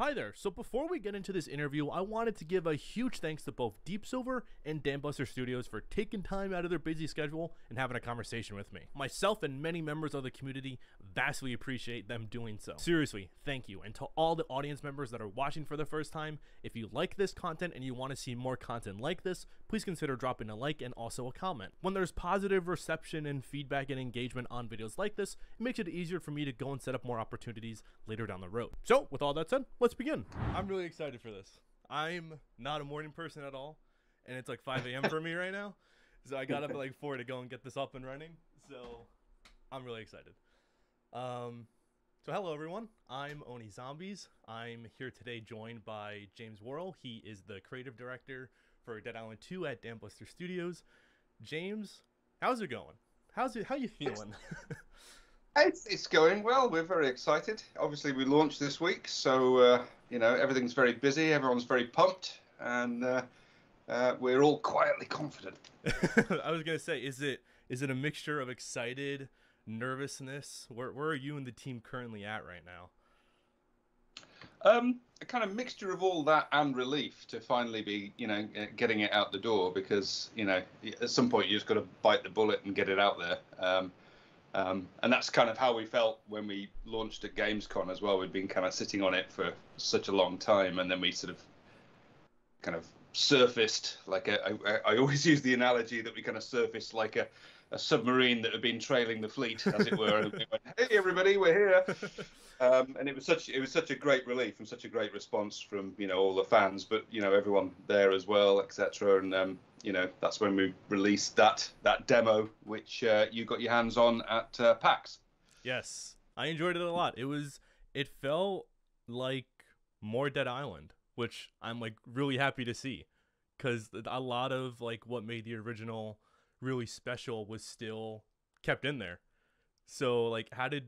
Hi there, so before we get into this interview, I wanted to give a huge thanks to both Deep Silver and Dambuster Studios for taking time out of their busy schedule and having a conversation with me. Myself and many members of the community vastly appreciate them doing so. Seriously, thank you. And to all the audience members that are watching for the first time, if you like this content and you want to see more content like this, please consider dropping a like and also a comment. When there's positive reception and feedback and engagement on videos like this, it makes it easier for me to go and set up more opportunities later down the road. So with all that said, let's begin. I'm really excited for this. I'm not a morning person at all, and it's like 5 a.m. for me right now. So I got up at like 4 to go and get this up and running. So I'm really excited. So hello everyone. I'm Oni Zombies. I'm here today joined by James Worrall. He is the creative director for Dead Island 2 at Dambuster Studios. James, how's it going? How you feeling? It's going well. We're very excited. Obviously, we launched this week, so you know, everything's very busy. Everyone's very pumped, and we're all quietly confident. I was gonna say, is it a mixture of excited, nervousness? Where are you and the team currently at right now? A kind of mixture of all that and relief to finally be, you know, getting it out the door, because you know at some point you just got to bite the bullet and get it out there. And that's kind of how we felt when we launched at GamesCon as well. We'd been kind of sitting on it for such a long time, and then we sort of kind of surfaced, like I always use the analogy that we kind of surfaced like a submarine that had been trailing the fleet, as it were. And we went, hey everybody, we're here. And it was such a great relief and such a great response from, you know, all the fans, but you know, everyone there as well, etc. And you know, that's when we released that demo, which you got your hands on at PAX. Yes, I enjoyed it a lot. It felt like more Dead Island, which I'm like really happy to see, because a lot of like what made the original really special was still kept in there. So like, how did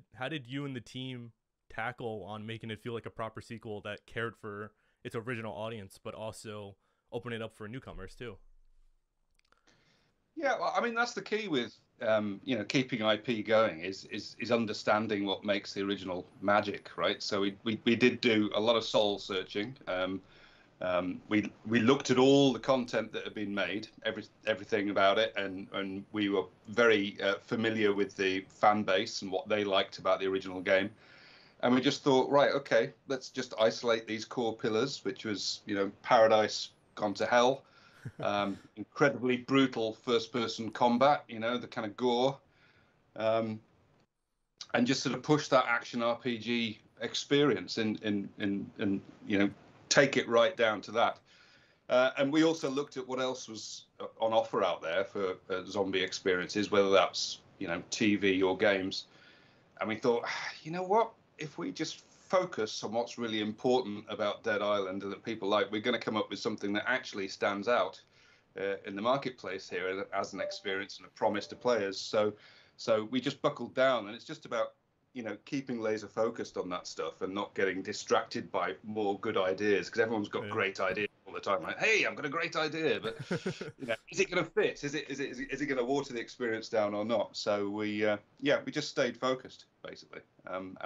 you and the team tackle on making it feel like a proper sequel that cared for its original audience but also open it up for newcomers too? Yeah, well, I mean, that's the key with you know, keeping IP going is understanding what makes the original magic, right? So we did do a lot of soul searching. We looked at all the content that had been made, everything about it, and we were very familiar with the fan base and what they liked about the original game, and we just thought, right, okay, let's just isolate these core pillars, which was, you know, paradise gone to hell, incredibly brutal first-person combat, you know, the kind of gore, and just sort of push that action RPG experience and you know, take it right down to that. And we also looked at what else was on offer out there for zombie experiences, whether that's, you know, TV or games. And we thought, you know what, if we just focus on what's really important about Dead Island and that people like, we're going to come up with something that actually stands out in the marketplace here as an experience and a promise to players. So we just buckled down, and it's just about, you know, keeping laser focused on that stuff and not getting distracted by more good ideas, because everyone's got great ideas all the time. Like, hey, I've got a great idea, but you know, is it going to fit? Is it going to water the experience down or not? So we, yeah, we just stayed focused basically, and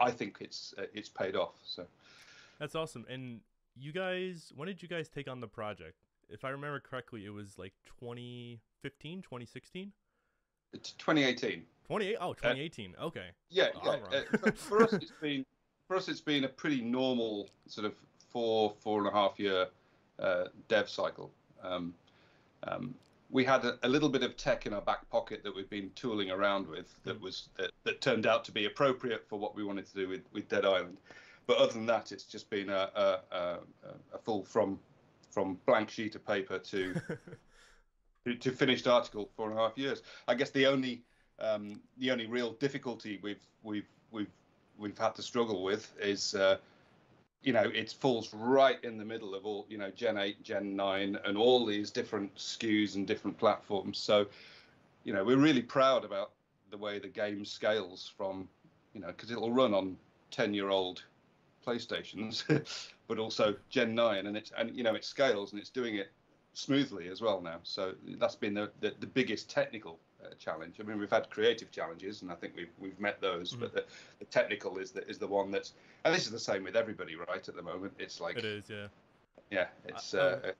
I think it's paid off. So that's awesome. And you guys, when did you guys take on the project? If I remember correctly, it was like 2015, 2016. It's 2018. 2018. Okay. Yeah. For us, it's been a pretty normal sort of four and a half year dev cycle. We had a little bit of tech in our back pocket that we've been tooling around with that turned out to be appropriate for what we wanted to do with Dead Island. But other than that, it's just been a full from blank sheet of paper to finished article, 4.5 years. I guess the only real difficulty we've had to struggle with is you know, it falls right in the middle of all, you know, Gen 8, Gen 9, and all these different SKUs and different platforms. So, you know, we're really proud about the way the game scales from, you know, because it'll run on 10-year-old PlayStations, but also Gen 9, and you know, it scales and it's doing it smoothly as well now. So that's been the biggest technical challenge. I mean, we've had creative challenges, and I think we've met those. Mm-hmm. But the technical is the one that's, and this is the same with everybody, right? At the moment, it's like it is, yeah. Yeah, it's. I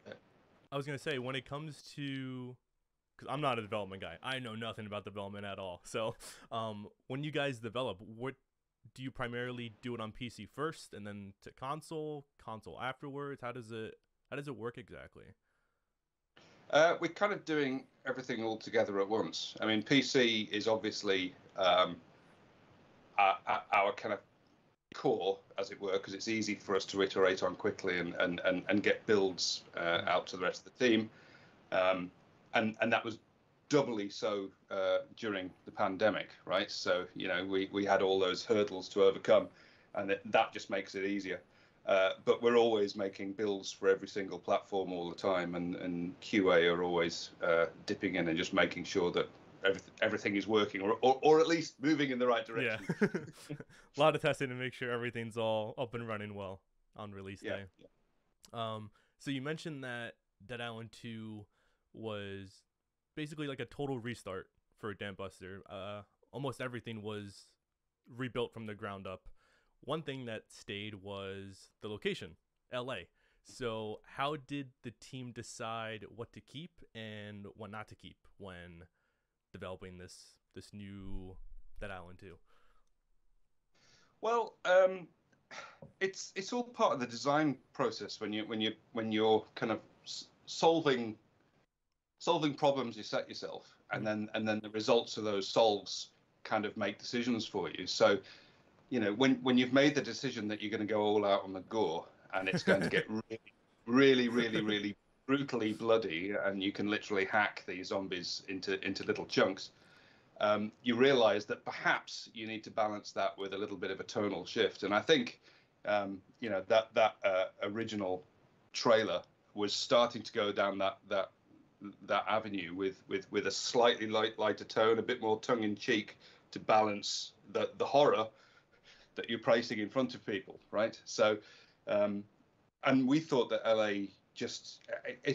was gonna say, when it comes to, because I'm not a development guy, I know nothing about development at all. So, when you guys develop, what do you primarily do? It on PC first, and then to console afterwards? How does it work exactly? We're kind of doing everything all together at once. I mean, PC is obviously our kind of core, as it were, because it's easy for us to iterate on quickly and get builds out to the rest of the team. And that was doubly so during the pandemic, right? So, you know, we had all those hurdles to overcome, and that just makes it easier. But we're always making builds for every single platform all the time, and QA are always dipping in and just making sure that everything is working, or at least moving in the right direction. Yeah. A lot of testing to make sure everything's all up and running well on release day. Yeah. So you mentioned that Dead Island 2 was basically like a total restart for Dambuster. Almost everything was rebuilt from the ground up. One thing that stayed was the location, LA. So how did the team decide what to keep and what not to keep when developing this new Dead Island 2? Well, it's all part of the design process when you're kind of solving problems you set yourself, and then the results of those solves kind of make decisions for you. So, you know, when you've made the decision that you're going to go all out on the gore, and it's going to get really brutally bloody, and you can literally hack these zombies into little chunks, you realize that perhaps you need to balance that with a little bit of a tonal shift. And I think, you know, that original trailer was starting to go down that avenue with a slightly lighter tone, a bit more tongue in cheek, to balance the horror that you're placing in front of people, right? So, and we thought that LA it's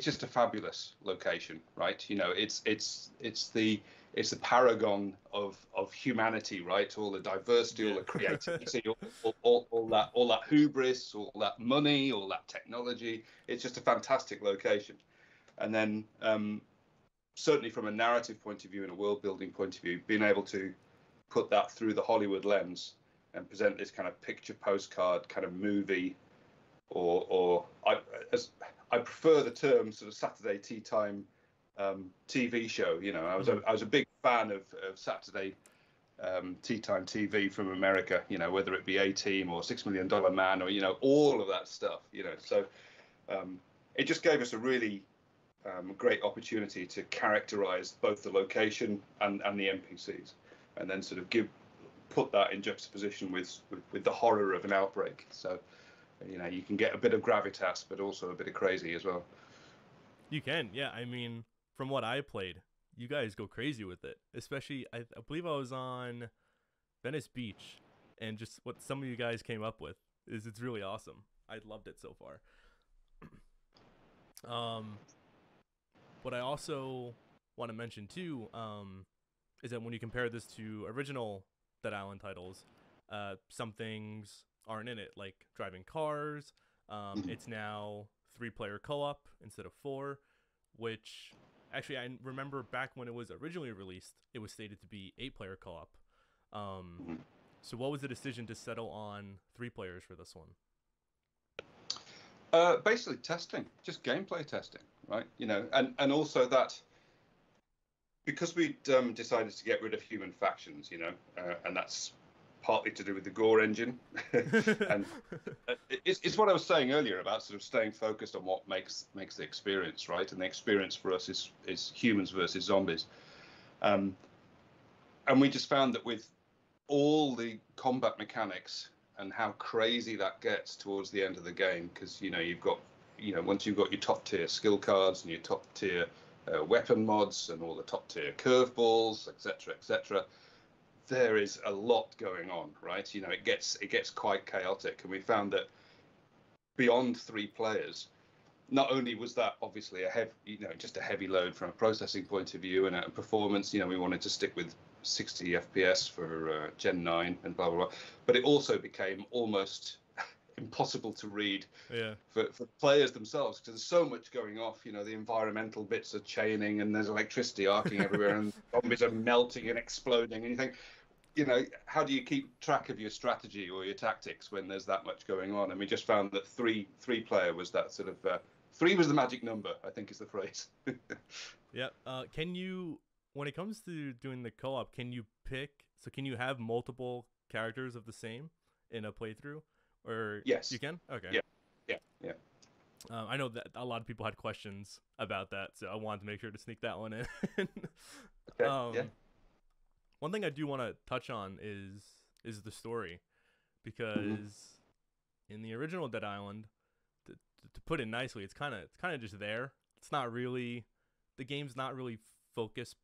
just a fabulous location, right? You know, it's the paragon of humanity, right? All the diversity, yeah. All the creativity, all that hubris, all that money, all that technology. It's just a fantastic location. And then, certainly from a narrative point of view and a world building point of view, being able to put that through the Hollywood lens and present this kind of picture postcard kind of movie, or I prefer the term sort of Saturday tea time TV show. You know, I was a big fan of Saturday tea time TV from America. You know, whether it be A-Team or $6 Million Man, or, you know, all of that stuff. You know, so it just gave us a really great opportunity to characterize both the location and the NPCs, and then sort of put that in juxtaposition with the horror of an outbreak. So, you know, you can get a bit of gravitas, but also a bit of crazy as well. You can, yeah. I mean, from what I played, you guys go crazy with it. Especially, I believe I was on Venice Beach, and just what some of you guys came up with it's really awesome. I loved it so far. What I also want to mention too, is that when you compare this to original Dead Island titles, some things aren't in it, like driving cars. It's now 3-player co-op instead of 4, which actually I remember back when it was originally released, it was stated to be 8-player co-op. So what was the decision to settle on 3 players for this one? Basically testing, just gameplay testing, right? You know, and also that, because we'd decided to get rid of human factions, you know, and that's partly to do with the gore engine. And it's what I was saying earlier about sort of staying focused on what makes the experience, right? And the experience for us is humans versus zombies. And we just found that with all the combat mechanics and how crazy that gets towards the end of the game, because, you know, once you've got your top tier skill cards and your top tier weapon mods and all the top tier curveballs, etc., there is a lot going on, right? You know, it gets quite chaotic, and we found that beyond 3 players, not only was that obviously a heavy, just a heavy load from a processing point of view and a performance, we wanted to stick with 60 FPS for Gen 9 and blah, blah, blah. But it also became almost impossible to read for players themselves, because there's so much going off. The environmental bits are chaining and there's electricity arcing everywhere and zombies are melting and exploding. And you think, how do you keep track of your strategy or your tactics when there's that much going on? And we just found that three player was that sort of... three was the magic number, I think is the phrase. Yeah. Can you... When it comes to doing the co-op, can you pick... So can you have multiple characters of the same in a playthrough? Or yes, you can. Okay. Yeah. Yeah. Yeah. I know that a lot of people had questions about that, so I wanted to make sure to sneak that one in. Okay. Yeah. One thing I do want to touch on is the story, because in the original Dead Island, to put it nicely, it's kind of just there. It's not really, the game's not really focused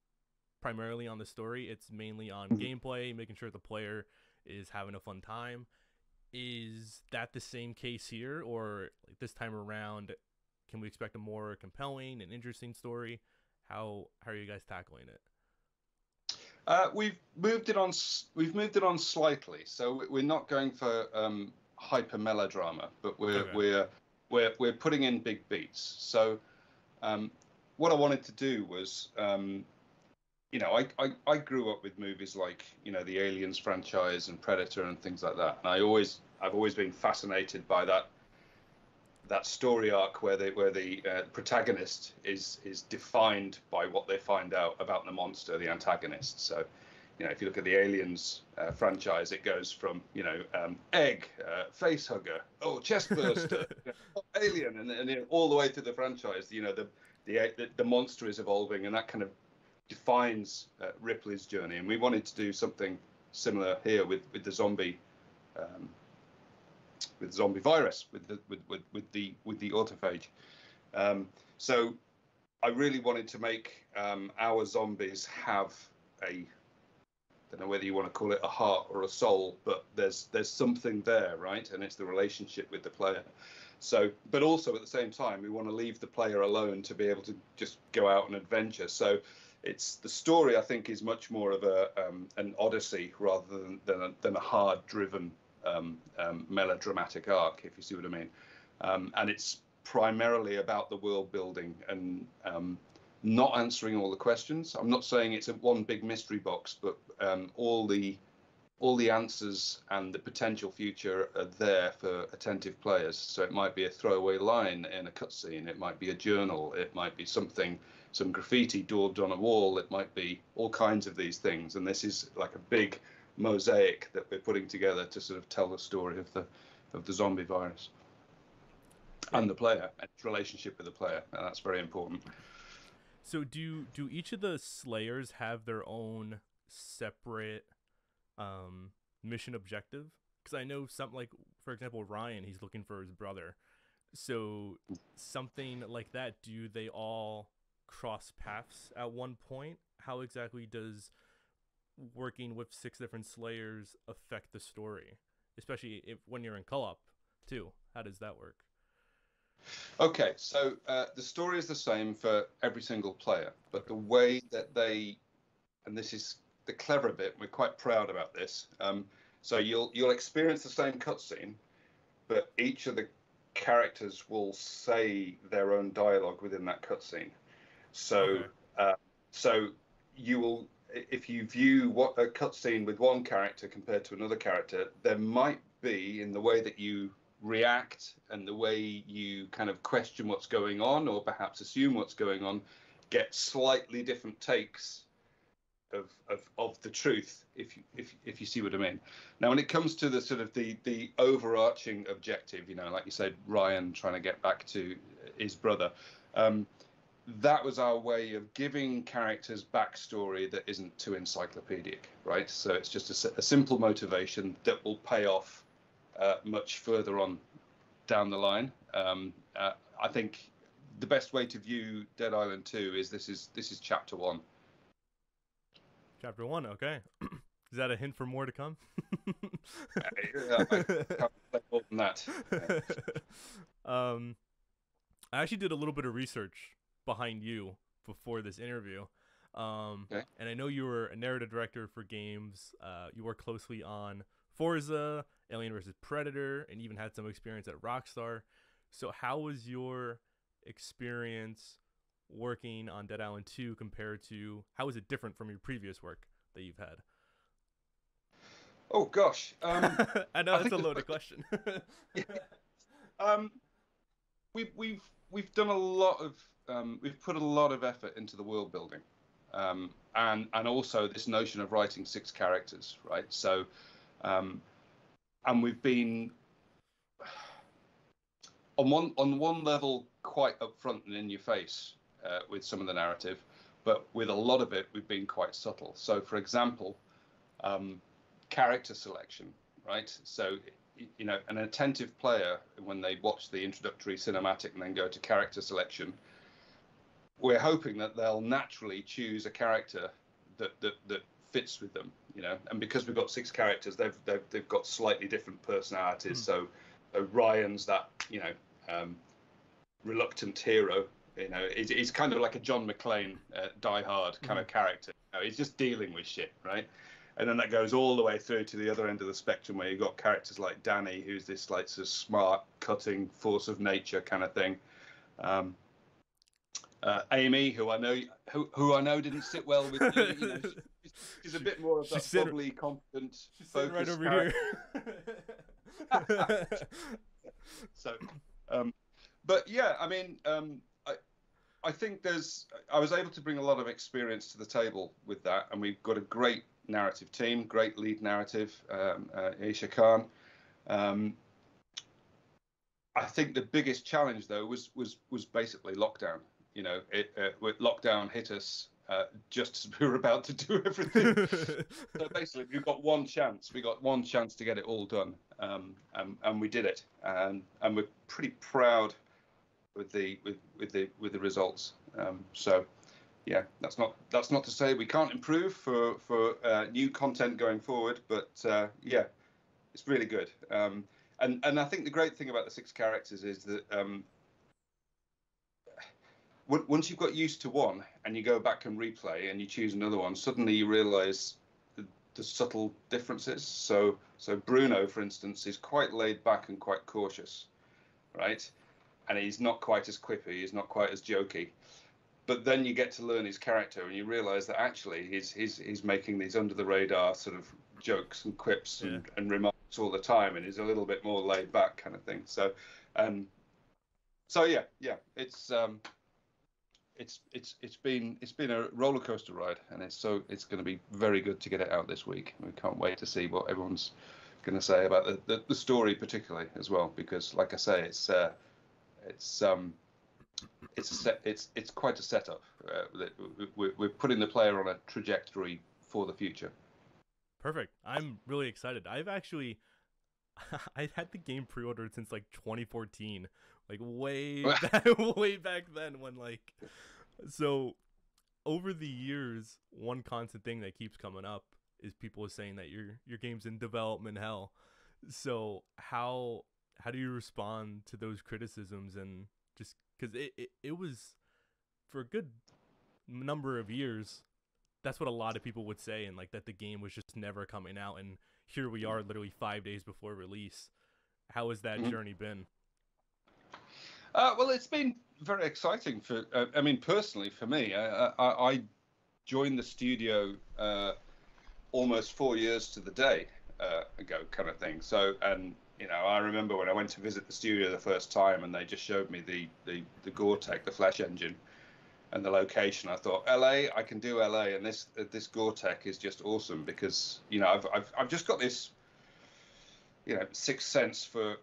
primarily on the story. It's mainly on gameplay, making sure the player is having a fun time. Is that the same case here, or like this time around, can we expect a more compelling and interesting story? How are you guys tackling it? We've moved it on slightly, so we're not going for hyper melodrama, but we're putting in big beats. So what I wanted to do was, I grew up with movies like the Aliens franchise and Predator and things like that, and I've always been fascinated by that story arc where the protagonist is defined by what they find out about the monster, the antagonist. So, if you look at the Aliens franchise, it goes from egg, face hugger, oh, chest burster, alien, and all the way through the franchise. The monster is evolving, and that kind of defines Ripley's journey. And we wanted to do something similar here with the zombie. With zombie virus, with the autophage, so I really wanted to make our zombies have a, I don't know whether you want to call it a heart or a soul, but there's something there, right? And it's the relationship with the player. So, but also at the same time, we want to leave the player alone to be able to just go out and adventure. So it's the story, I think, is much more of a an odyssey rather than a hard driven melodramatic arc, if you see what I mean. And it's primarily about the world building and not answering all the questions. I'm not saying it's one big mystery box, but all the answers and the potential future are there for attentive players. So it might be a throwaway line in a cutscene, it might be a journal, it might be some graffiti daubed on a wall, it might be all kinds of these things. And this is like a big mosaic that we're putting together to sort of tell the story of the zombie virus and the player, and its relationship with the player, and that's very important. So do each of the slayers have their own separate mission objective? Because I know something like, for example, Ryan, he's looking for his brother. So something like that, do they all cross paths at one point? How exactly does working with 6 different slayers affect the story, especially when you're in co-op too? How does that work? Okay, so the story is the same for every single player, but the way that they, and this is the clever bit, we're quite proud about this, so you'll experience the same cutscene, but each of the characters will say their own dialogue within that cutscene. So so you will, if you view what a cutscene with one character compared to another character, there might be, in the way that you react and the way you kind of question what's going on, or perhaps assume what's going on, get slightly different takes of the truth, if you see what I mean. Now, when it comes to the sort of the overarching objective, like you said, Ryan trying to get back to his brother, that was our way of giving characters backstory that isn't too encyclopedic, right? So it's just a simple motivation that will pay off much further on down the line. I think the best way to view Dead Island 2 is this is chapter 1. Chapter 1, okay. Is that a hint for more to come? I can't play more than that. I actually did a little bit of research behind you before this interview. Okay. And I know you were a narrative director for games. You worked closely on Forza, Alien vs. Predator, and even had some experience at Rockstar. So how was your experience working on Dead Island 2 compared to, how is it different from your previous work that you've had? Oh, gosh. I know that's a loaded question. Yeah. We've done a lot of, we've put a lot of effort into the world building. And also this notion of writing 6 characters, right? So, and we've been on one level quite upfront and in your face with some of the narrative, but with a lot of it we've been quite subtle. So, for example, character selection, right? So, you know, an attentive player, when they watch the introductory cinematic and then go to character selection, we're hoping that they'll naturally choose a character that fits with them, you know. And because we've got 6 characters, they've got slightly different personalities. Mm. So Ryan's that, you know, reluctant hero, you know, he's kind of like a John McClane, Die Hard kind of character. You know, he's just dealing with shit, right? And then that goes all the way through to the other end of the spectrum, where you've got characters like Danny, who's this like sort of smart, cutting force of nature kind of thing. Amy, who I know didn't sit well with me, you know, she's a bit more of that bubbly, confident, focused right over character. Here. So, but yeah, I mean, I think I was able to bring a lot of experience to the table with that, and we've got a great narrative team, great lead narrative, Aisha Khan. I think the biggest challenge though was basically lockdown. You know, lockdown hit us just as we were about to do everything. So basically, we got one chance. We got one chance to get it all done, and we did it. And we're pretty proud with the results. So, yeah, that's not to say we can't improve for new content going forward. But yeah, it's really good. And I think the great thing about the 6 characters is that. Once you've got used to one and you go back and replay and you choose another one, suddenly you realize the subtle differences. So Bruno, for instance, is quite laid back and quite cautious, right? And he's not quite as quippy, he's not quite as jokey. But then you get to learn his character and you realize that actually he's making these under the radar sort of jokes and quips and remarks all the time, and he's a little bit more laid back kind of thing. So, yeah, it's been a roller coaster ride, and it's going to be very good to get it out this week. We can't wait to see what everyone's going to say about the story, particularly as well, because like I say, it's quite a setup. We're putting the player on a trajectory for the future. Perfect. I'm really excited. I've actually. I had the game pre-ordered since like 2014, like way back then, when like, so over the years, one constant thing that keeps coming up is people saying that your game's in development hell. So how do you respond to those criticisms? And just because it was for a good number of years, that's what a lot of people would say, and like that the game was just never coming out, and here we are literally 5 days before release. How has that journey been? Well, it's been very exciting for, I mean, personally for me, I joined the studio almost 4 years to the day ago kind of thing. So, and you know, I remember when I went to visit the studio the first time and they just showed me the Gore-Tec, the flash engine, and the location, I thought, LA, I can do LA, and this Gore-Tec is just awesome, because you know I've just got this, you know, sixth sense for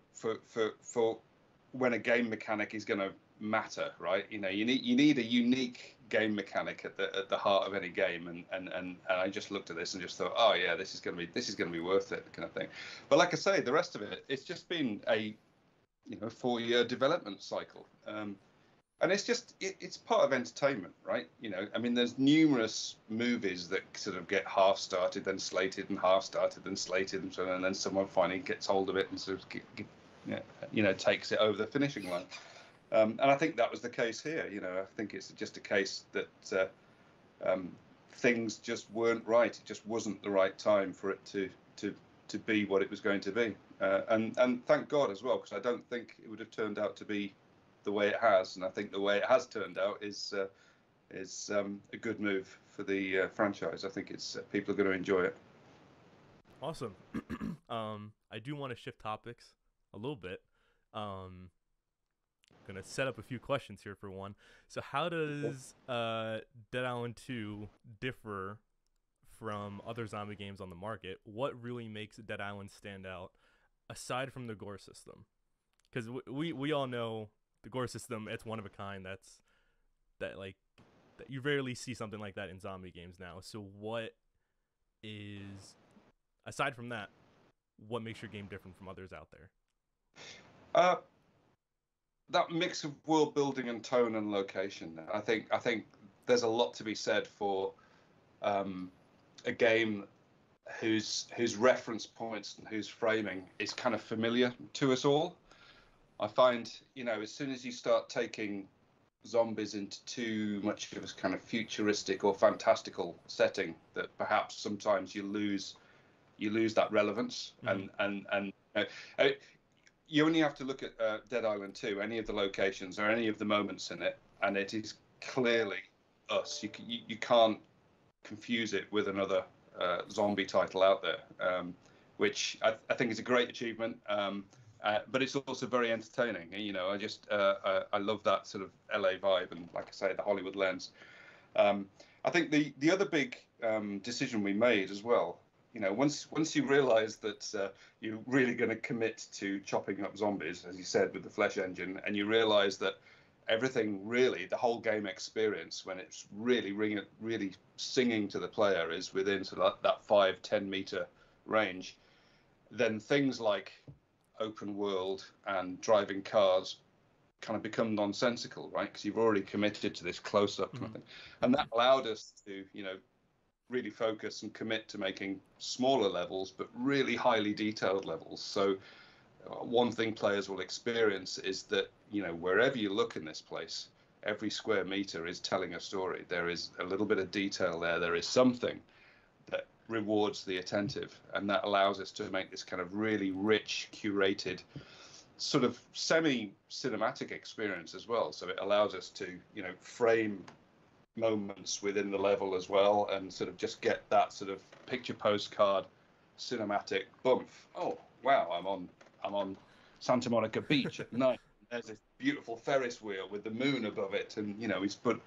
when a game mechanic is going to matter, right? You know, you need a unique game mechanic at the heart of any game, and I just looked at this and just thought, oh yeah, this is going to be worth it kind of thing. But like I say, the rest of it's just been a, you know, 4-year development cycle. And it's just, it's part of entertainment, right? You know, I mean, there's numerous movies that sort of get half-started, then slated, and half-started, then slated, and so on, and then someone finally gets hold of it and sort of, you know, takes it over the finishing line. And I think that was the case here. You know, I think it's just a case that things just weren't right. It just wasn't the right time for it to be what it was going to be. And thank God as well, because I don't think it would have turned out to be the way it has. And I think the way it has turned out is a good move for the franchise. I think it's people are going to enjoy it. Awesome. I do want to shift topics a little bit. Going to set up a few questions here for one. So how does Dead Island 2 differ from other zombie games on the market? What really makes Dead Island stand out aside from the gore system? Because we all know the gore system, it's one of a kind. That you rarely see something like that in zombie games now. So what is, aside from that, what makes your game different from others out there? That mix of world building and tone and location. I think there's a lot to be said for a game whose reference points and whose framing is kind of familiar to us all. I find, you know, as soon as you start taking zombies into too much of a kind of futuristic or fantastical setting, that perhaps sometimes you lose that relevance. Mm-hmm. And you only have to look at Dead Island 2, any of the locations or any of the moments in it, and it is clearly us. You can't confuse it with another zombie title out there, which I think is a great achievement. But it's also very entertaining. You know, I love that sort of LA vibe and, like I say, the Hollywood lens. I think the other big decision we made as well, you know, once you realise that you're really going to commit to chopping up zombies, as you said, with the flesh engine, and you realise that everything really, the whole game experience, when it's really singing to the player, is within sort of that 5-10 metre range, then things like open world and driving cars kind of become nonsensical, right? Because you've already committed to this close-up kind of thing. And that allowed us to, you know, really focus and commit to making smaller levels, but really highly detailed levels. So one thing players will experience is that, you know, wherever you look in this place, every square meter is telling a story. There is a little bit of detail there. There is something that rewards the attentive, and that allows us to make this kind of really rich, curated, sort of semi-cinematic experience as well. So it allows us to, you know, frame moments within the level as well, and sort of just get that sort of picture postcard cinematic bump. Oh wow, I'm on Santa Monica Beach at night. There's this beautiful Ferris wheel with the moon above it, and you know, he's put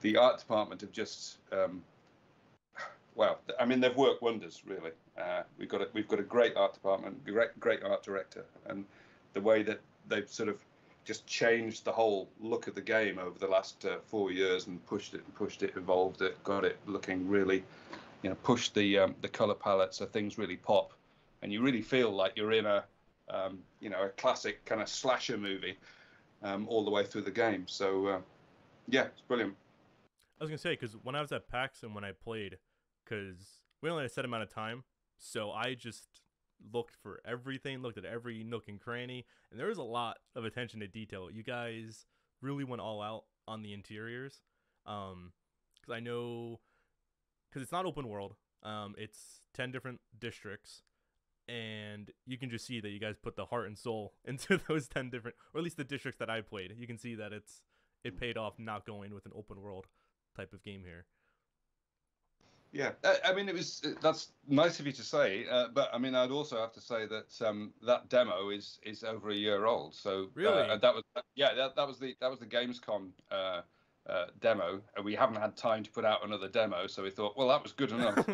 the art department have just. Well, I mean, they've worked wonders, really. We've got a great art department, great art director, and the way that they've sort of just changed the whole look of the game over the last 4 years and pushed it, evolved it, got it looking really, you know, pushed the color palette so things really pop, and you really feel like you're in a, you know, a classic kind of slasher movie all the way through the game. So, yeah, it's brilliant. I was gonna say, because when I was at PAX and when I played. Because we only had a set amount of time, so I just looked for everything, looked at every nook and cranny, and there was a lot of attention to detail. You guys really went all out on the interiors, because I know, because it's not open world, it's 10 different districts, and you can just see that you guys put the heart and soul into those 10 different, or at least the districts that I played. You can see that it paid off not going with an open world type of game here. Yeah, I mean, that's nice of you to say, but I mean, I'd also have to say that that demo is over a year old. So really, that was the GamesCon demo, and we haven't had time to put out another demo. So we thought, well, that was good enough.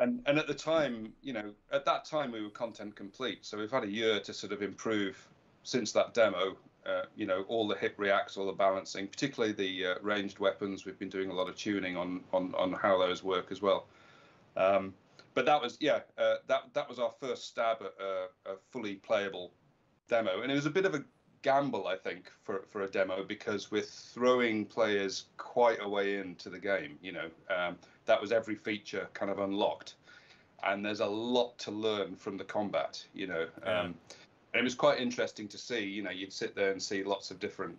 And at the time, you know, at that time we were content complete. So we've had a year to sort of improve since that demo. You know, all the hip reacts, all the balancing, particularly the ranged weapons. We've been doing a lot of tuning on how those work as well. But that was, yeah, that was our first stab at a fully playable demo. And it was a bit of a gamble, I think, for a demo, because we're throwing players quite a way into the game. You know, that was every feature kind of unlocked. And there's a lot to learn from the combat, you know. It was quite interesting to see. You know, you'd sit there and see lots of different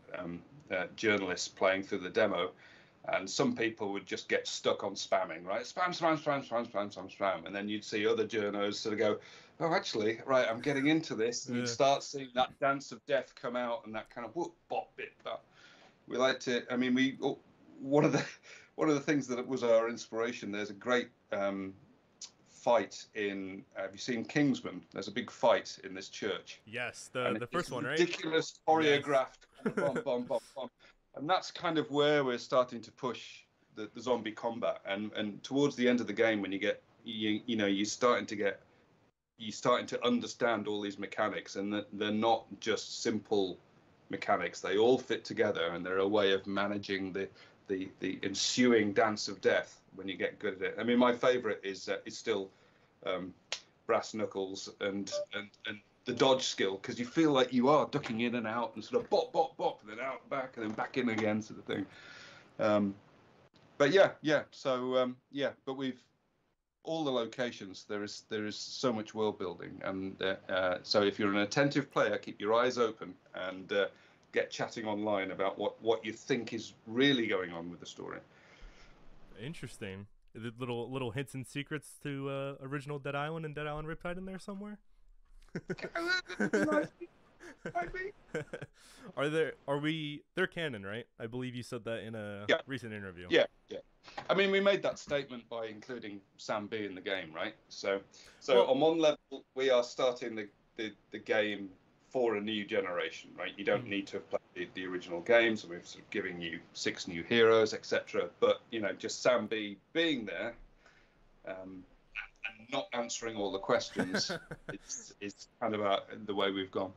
journalists playing through the demo, and some people would just get stuck on spamming, right? Spam, spam, spam, spam, spam, spam, spam. And then you'd see other journos sort of go, oh, actually, right, I'm getting into this. And you'd start seeing that dance of death come out and that kind of whoop, bop, bit, bop. We liked it. I mean, we one of the things that was our inspiration, there's a great fight in, have you seen Kingsman? There's a big fight in this church. Yes, the first one, right? Ridiculous, choreographed, yes. Bomb, bomb, bomb, bomb. And that's kind of where we're starting to push the zombie combat, and towards the end of the game, when you get you're starting to understand all these mechanics, and that they're not just simple mechanics. They all fit together, and they're a way of managing the ensuing dance of death when you get good at it. I mean, my favorite is still brass knuckles and the dodge skill, because you feel like you are ducking in and out and sort of bop, bop, bop, and then out, back, and then back in again, sort of thing. But yeah. So but we've all the locations. There is so much world building, and so if you're an attentive player, keep your eyes open and get chatting online about what you think is really going on with the story. Interesting. The little hints and secrets to original Dead Island and Dead Island Riptide in there somewhere. They're canon, right? I believe you said that in a recent interview. Yeah. I mean, we made that statement by including Sam B in the game, right? So on one level, we are starting the game for a new generation, right? You don't need to have played the original games, and we're sort of giving you 6 new heroes, etc. But you know, just Sam B being there, and not answering all the questions is kind of the way we've gone.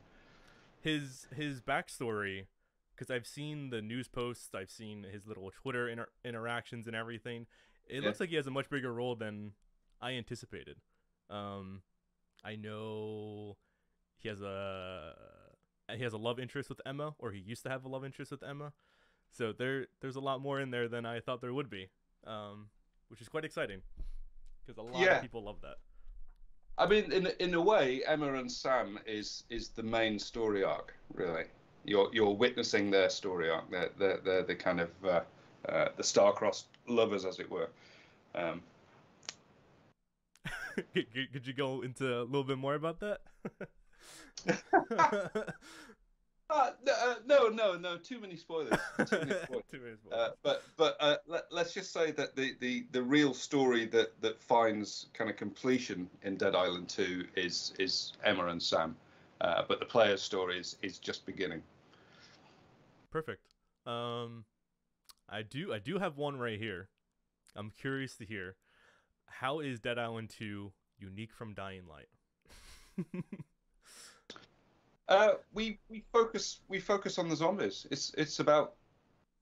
His backstory, because I've seen the news posts, I've seen his little Twitter interactions and everything. It looks like he has a much bigger role than I anticipated. I know he has a love interest with Emma, or he used to have a love interest with Emma. So there's a lot more in there than I thought there would be, which is quite exciting. Because a lot of people love that. I mean, in a way, Emma and Sam is the main story arc, really. You're witnessing their story arc. They're the kind of the star-crossed lovers, as it were. Could you go into a little bit more about that? No, too many spoilers. But let's just say that the real story that finds kind of completion in Dead Island 2 is Emma and Sam, but the player's story is just beginning. Perfect. I do have one right here. I'm curious to hear, how is Dead Island 2 unique from Dying Light? We focus on the zombies. It's about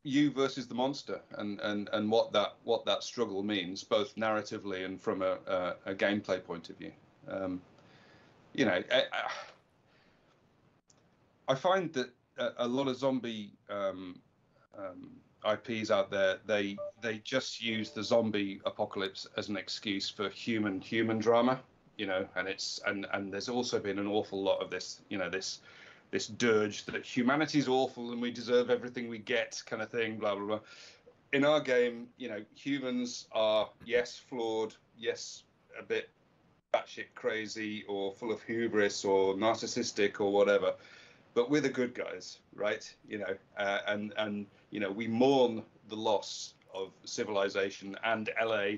you versus the monster, and what that struggle means, both narratively and from a gameplay point of view. You know, I find that a lot of zombie IPs out there, they just use the zombie apocalypse as an excuse for human drama. You know, and there's also been an awful lot of this, you know, this dirge that humanity's awful and we deserve everything we get, kind of thing, blah blah blah. In our game, you know, humans are flawed, a bit batshit crazy or full of hubris or narcissistic or whatever, but we're the good guys, right? You know, and you know, we mourn the loss of civilization and LA.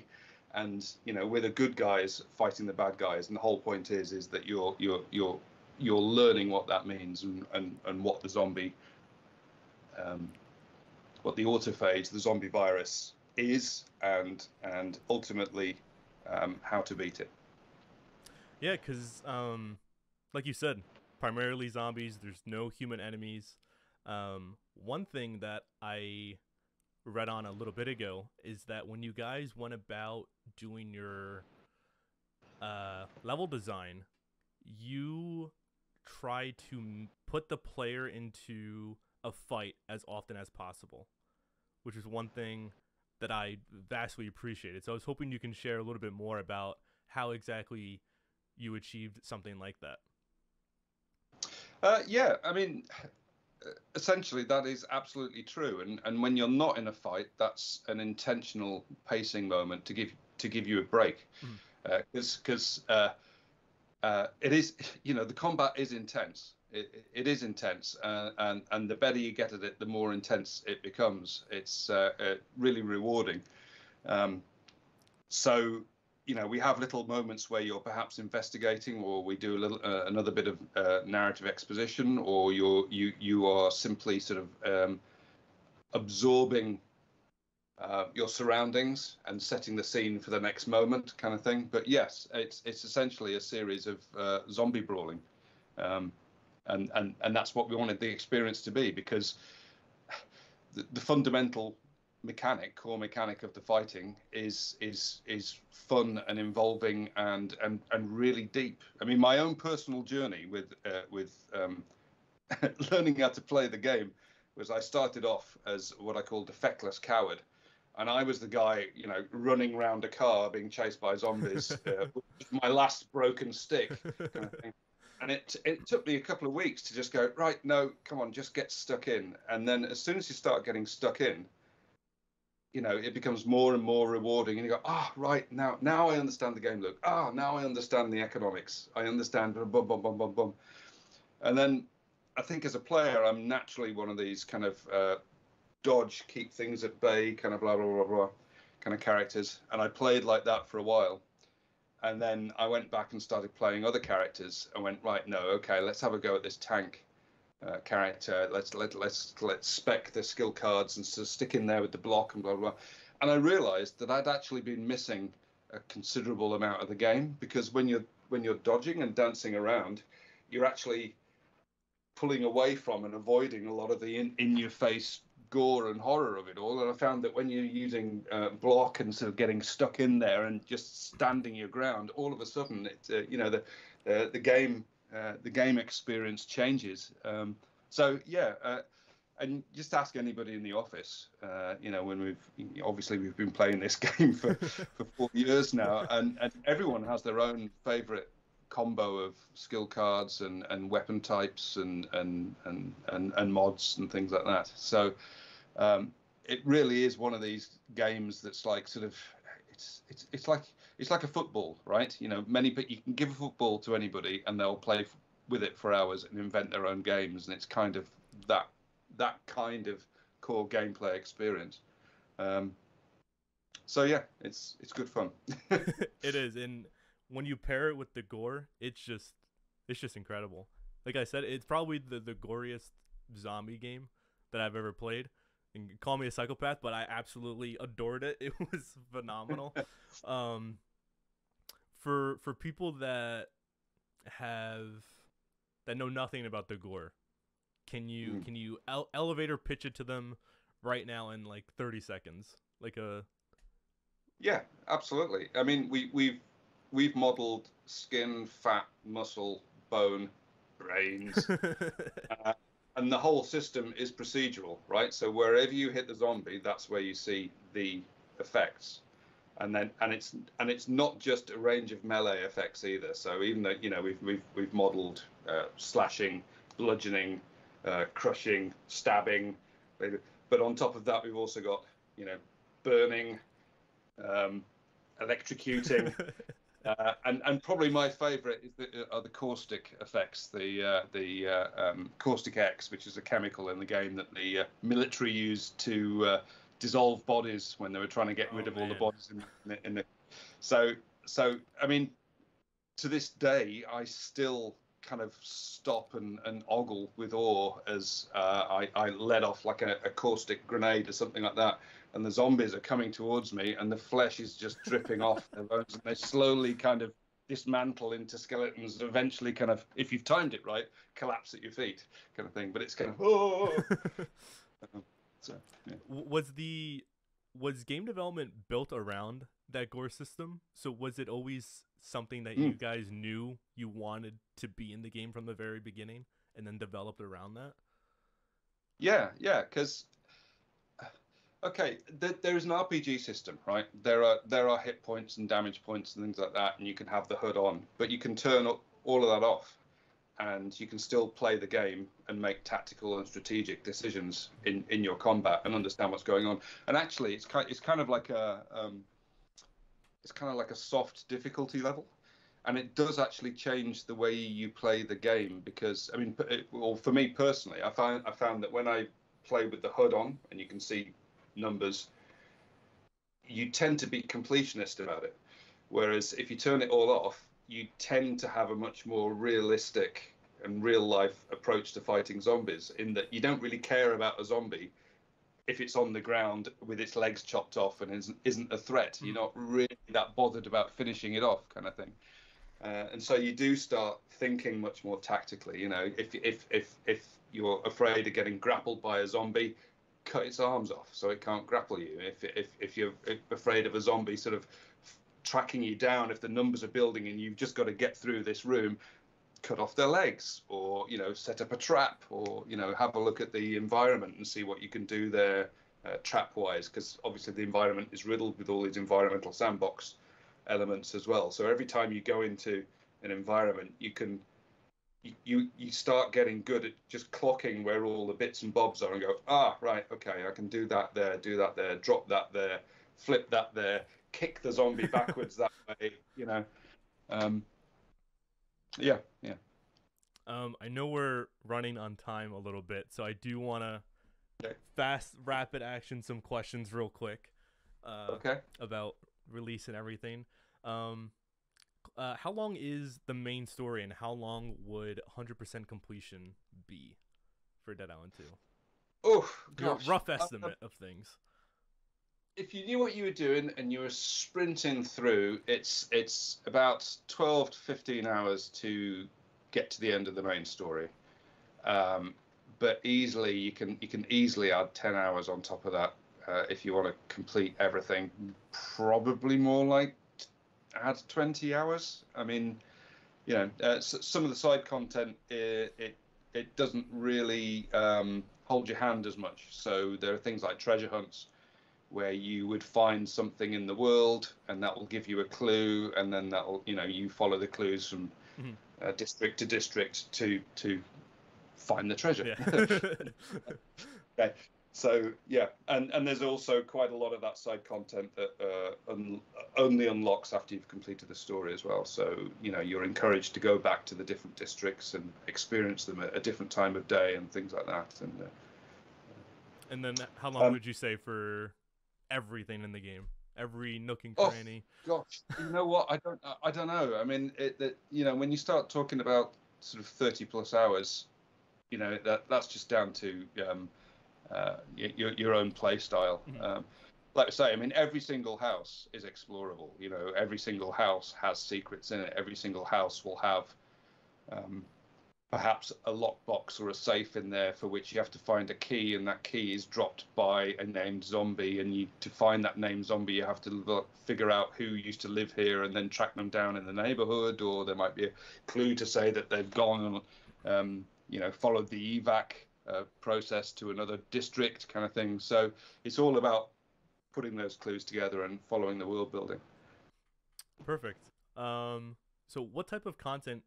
And you know, we're the good guys fighting the bad guys, and the whole point is that you're learning what that means, and what the zombie, what the autophage, the zombie virus is, and ultimately how to beat it. Yeah, because like you said, primarily zombies. There's no human enemies. One thing that I read on a little bit ago is that when you guys went about doing your level design, you try to put the player into a fight as often as possible, which is one thing that I vastly appreciated. So I was hoping you can share a little bit more about how exactly you achieved something like that. Yeah, I mean, essentially that is absolutely true. And when you're not in a fight, that's an intentional pacing moment to give you a break, because it is, you know, the combat is intense. It is intense, and the better you get at it, the more intense it becomes. It's really rewarding. So, you know, we have little moments where you're perhaps investigating, or we do a little another bit of narrative exposition, or you are simply sort of absorbing your surroundings and setting the scene for the next moment, kind of thing. But yes, it's essentially a series of zombie brawling. And that's what we wanted the experience to be, because the fundamental core mechanic of the fighting is fun and involving and really deep. I mean, my own personal journey with learning how to play the game was I started off as what I called the feckless coward, and I was the guy, you know, running around a car being chased by zombies with my last broken stick, kind of thing. And it took me a couple of weeks to just go, right, no, come on, just get stuck in. And then as soon as you start getting stuck in, you know, it becomes more and more rewarding. And you go, ah, oh, right, now I understand the game, look. Ah, oh, now I understand the economics. I understand, bum, bum, bum, bum, bum. And then I think as a player, I'm naturally one of these kind of dodge, keep things at bay, kind of blah, blah, blah, blah kind of characters. And I played like that for a while. And then I went back and started playing other characters and went, right, no, okay, let's have a go at this tank character. Let's spec the skill cards and sort of stick in there with the block and blah, blah, blah. And I realized that I'd actually been missing a considerable amount of the game, because when you're dodging and dancing around, you're actually pulling away from and avoiding a lot of the in-your-face gore and horror of it all. And I found that when you're using block and sort of getting stuck in there and just standing your ground, all of a sudden, you know, the game experience changes. So yeah, and just ask anybody in the office. You know, when we've been playing this game for 4 years now, and everyone has their own favorite combo of skill cards and weapon types and mods and things like that. So it really is one of these games that's like sort of it's like a football, right? You know, you can give a football to anybody and they'll play with it for hours and invent their own games, and it's kind of that kind of core gameplay experience. So yeah, it's good fun. It is. And when you pair it with the gore, it's just incredible. Like I said, it's probably the goriest zombie game that I've ever played. And call me a psychopath, but I absolutely adored it. It was phenomenal. For people that know nothing about the gore, can you elevator pitch it to them right now in like 30 seconds? Like a yeah, absolutely. I mean, we've modeled skin, fat, muscle, bone, brains, and the whole system is procedural, right? So wherever you hit the zombie, that's where you see the effects, and it's not just a range of melee effects either. So even though, you know, we've modeled slashing, bludgeoning, crushing, stabbing, but on top of that, we've also got, you know, burning, electrocuting. And probably my favorite is the caustic effects, the caustic X, which is a chemical in the game that the military used to dissolve bodies when they were trying to get rid of all the bodies in the so I mean, to this day I still kind of stop and ogle with awe as I let off like a caustic grenade or something like that, and the zombies are coming towards me and the flesh is just dripping off their bones, and they slowly kind of dismantle into skeletons, eventually kind of, if you've timed it right, collapse at your feet kind of thing. But it's kind of oh. So yeah. Was game development built around that gore system? So was it always something that you guys knew you wanted to be in the game from the very beginning and then developed around that? Yeah, because okay, there is an RPG system, right? There are hit points and damage points and things like that, and you can have the HUD on, but you can turn all of that off. and you can still play the game and make tactical and strategic decisions in your combat and understand what's going on. And actually, it's kind of like a soft difficulty level, and it does actually change the way you play the game. Because I mean, well, for me personally, I found that when I play with the HUD on and you can see numbers, you tend to be completionist about it. Whereas if you turn it all off, you tend to have a much more realistic and real-life approach to fighting zombies, in that you don't really care about a zombie if it's on the ground with its legs chopped off and isn't a threat. You're not really that bothered about finishing it off, kind of thing. And so you do start thinking much more tactically. You know, if you're afraid of getting grappled by a zombie, cut its arms off so it can't grapple you. If you're afraid of a zombie sort of tracking you down, if the numbers are building and you've just got to get through this room, cut off their legs, or, you know, set up a trap, or, you know, have a look at the environment and see what you can do there trap wise, because obviously the environment is riddled with all these environmental sandbox elements as well. So every time you go into an environment, you start getting good at just clocking where all the bits and bobs are and go, ah, right, okay, I can do that there, drop that there, flip that there, kick the zombie backwards that way, you know. I know we're running on time a little bit, so I do want to fast rapid action some questions real quick about release and everything. How long is the main story, and how long would 100% completion be for Dead Island 2? Oh, gosh. Rough estimate of things. If you knew what you were doing and you were sprinting through, it's about 12 to 15 hours to get to the end of the main story. But easily, you can easily add 10 hours on top of that if you want to complete everything. Probably more like add 20 hours. I mean, you know, some of the side content, it doesn't really hold your hand as much. So there are things like treasure hunts, where you would find something in the world and that will give you a clue, and then that'll, you know, you follow the clues from district to district to find the treasure. Yeah. Okay. So yeah, and there's also quite a lot of that side content that only unlocks after you've completed the story as well. So, you know, you're encouraged to go back to the different districts and experience them at a different time of day and things like that. And then how long would you say for everything in the game, every nook and cranny? Oh, gosh, you know what? I don't know. I mean, you know, when you start talking about sort of 30+ hours, you know, that's just down to your own play style. Like I say, I mean, every single house is explorable. You know, every single house has secrets in it. Every single house will have perhaps a lockbox or a safe in there for which you have to find a key, and that key is dropped by a named zombie, and to find that named zombie you have to figure out who used to live here and then track them down in the neighborhood, or there might be a clue to say that they've gone and you know, followed the evac process to another district, kind of thing. So it's all about putting those clues together and following the world building. Perfect. So what type of content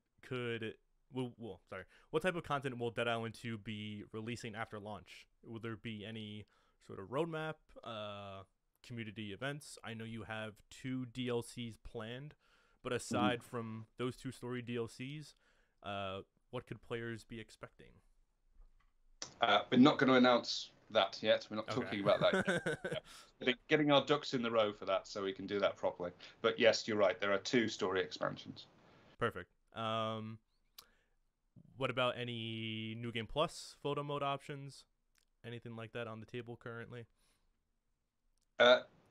what type of content will Dead Island 2 be releasing after launch? Will there be any sort of roadmap, community events? I know you have 2 DLCs planned, but aside from those 2 story DLCs, what could players be expecting? We're not going to announce that yet. We're not talking about that yet. We're getting our ducks in the row for that so we can do that properly. But yes, you're right. There are 2 story expansions. Perfect. What about any New Game Plus photo mode options? Anything like that on the table currently?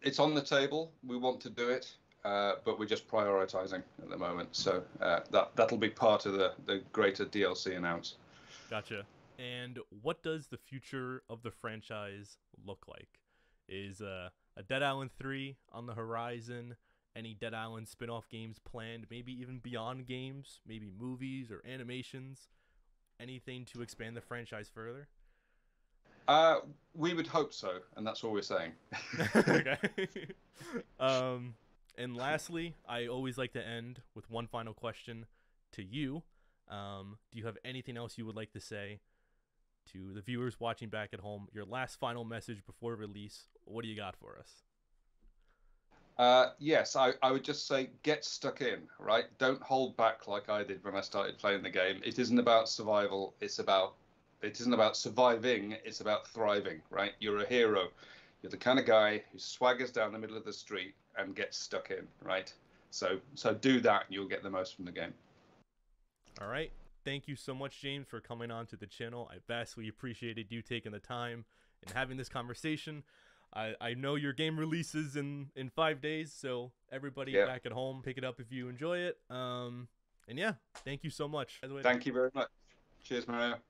It's on the table. We want to do it, but we're just prioritizing at the moment. So that'll be part of the greater DLC announce. Gotcha. And what does the future of the franchise look like? Is a Dead Island 3 on the horizon? Any Dead Island spin-off games planned, maybe even beyond games, maybe movies or animations, anything to expand the franchise further? We would hope so, and that's all we're saying. Okay. And lastly, I always like to end with one final question to you. Do you have anything else you would like to say to the viewers watching back at home? Your last final message before release. What do you got for us? Yes, I would just say get stuck in, right? Don't hold back like I did when I started playing the game. It isn't about survival. It isn't about surviving. It's about thriving, right? You're a hero. You're the kind of guy who swaggers down the middle of the street and gets stuck in, right? So do that and you'll get the most from the game. All right. Thank you so much, James, for coming on to the channel. I vastly appreciated you taking the time and having this conversation. I know your game releases in 5 days, so everybody back at home, pick it up if you enjoy it. And yeah, thank you so much. Thank you very much. Cheers, Mario.